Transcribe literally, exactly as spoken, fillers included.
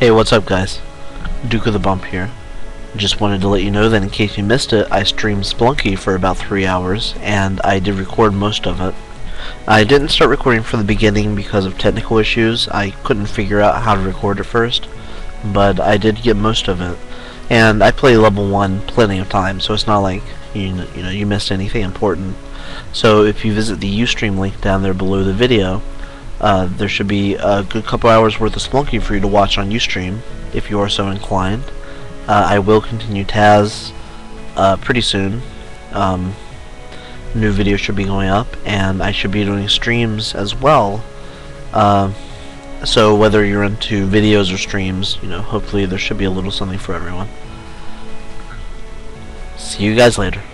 Hey, what's up guys? Duke of the Bump here. Just wanted to let you know that in case you missed it, I streamed Spelunky for about three hours, and I did record most of it. I didn't start recording from the beginning because of technical issues. I couldn't figure out how to record it first, but I did get most of it. And I play level one plenty of times, so it's not like you know, you know you missed anything important. So if you visit the UStream link down there below the video, Uh, there should be a good couple hours worth of Spelunky for you to watch on UStream, if you are so inclined. Uh, I will continue Taz uh, pretty soon. Um, new videos should be going up, and I should be doing streams as well. Uh, so whether you're into videos or streams, you know, hopefully there should be a little something for everyone. See you guys later.